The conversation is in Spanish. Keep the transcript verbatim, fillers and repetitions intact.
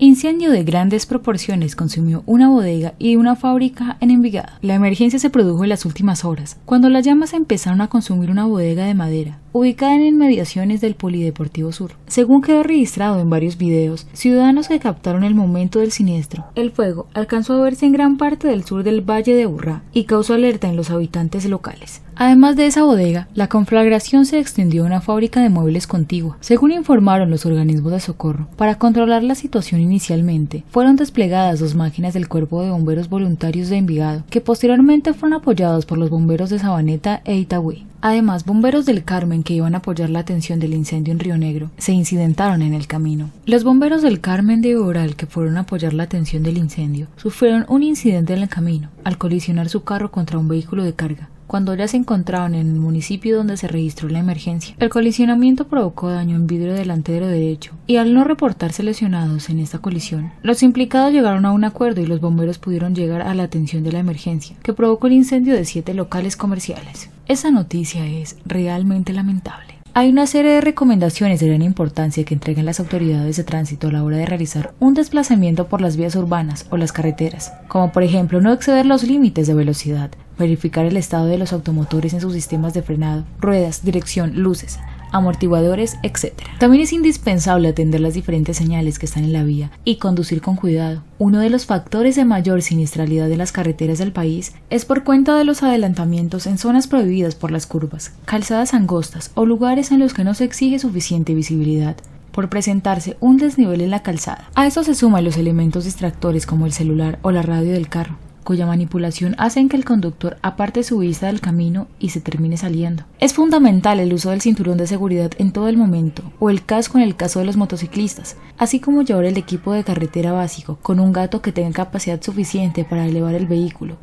Incendio de grandes proporciones consumió una bodega y una fábrica en Envigado. La emergencia se produjo en las últimas horas, cuando las llamas empezaron a consumir una bodega de madera, ubicada en inmediaciones del Polideportivo Sur. Según quedó registrado en varios videos, ciudadanos que captaron el momento del siniestro, el fuego alcanzó a verse en gran parte del sur del Valle de Urrá y causó alerta en los habitantes locales. Además de esa bodega, la conflagración se extendió a una fábrica de muebles contigua. Según informaron los organismos de socorro, para controlar la situación inicialmente, fueron desplegadas dos máquinas del Cuerpo de Bomberos Voluntarios de Envigado, que posteriormente fueron apoyados por los bomberos de Sabaneta e Itagüí. Además, bomberos del Carmen que iban a apoyar la atención del incendio en Río Negro se incidentaron en el camino. Los bomberos del Carmen de Oral que fueron a apoyar la atención del incendio sufrieron un incidente en el camino al colisionar su carro contra un vehículo de carga, cuando ya se encontraban en el municipio donde se registró la emergencia. El colisionamiento provocó daño en vidrio delantero derecho, y al no reportarse lesionados en esta colisión, los implicados llegaron a un acuerdo y los bomberos pudieron llegar a la atención de la emergencia, que provocó el incendio de siete locales comerciales. Esa noticia es realmente lamentable. Hay una serie de recomendaciones de gran importancia que entregan las autoridades de tránsito a la hora de realizar un desplazamiento por las vías urbanas o las carreteras, como por ejemplo no exceder los límites de velocidad, verificar el estado de los automotores en sus sistemas de frenado, ruedas, dirección, luces, amortiguadores, etcétera. También es indispensable atender las diferentes señales que están en la vía y conducir con cuidado. Uno de los factores de mayor siniestralidad de las carreteras del país es por cuenta de los adelantamientos en zonas prohibidas por las curvas, calzadas angostas o lugares en los que no se exige suficiente visibilidad, por presentarse un desnivel en la calzada. A eso se suman los elementos distractores como el celular o la radio del carro, cuya manipulación hacen que el conductor aparte su vista del camino y se termine saliendo. Es fundamental el uso del cinturón de seguridad en todo el momento, o el casco en el caso de los motociclistas, así como llevar el equipo de carretera básico con un gato que tenga capacidad suficiente para elevar el vehículo.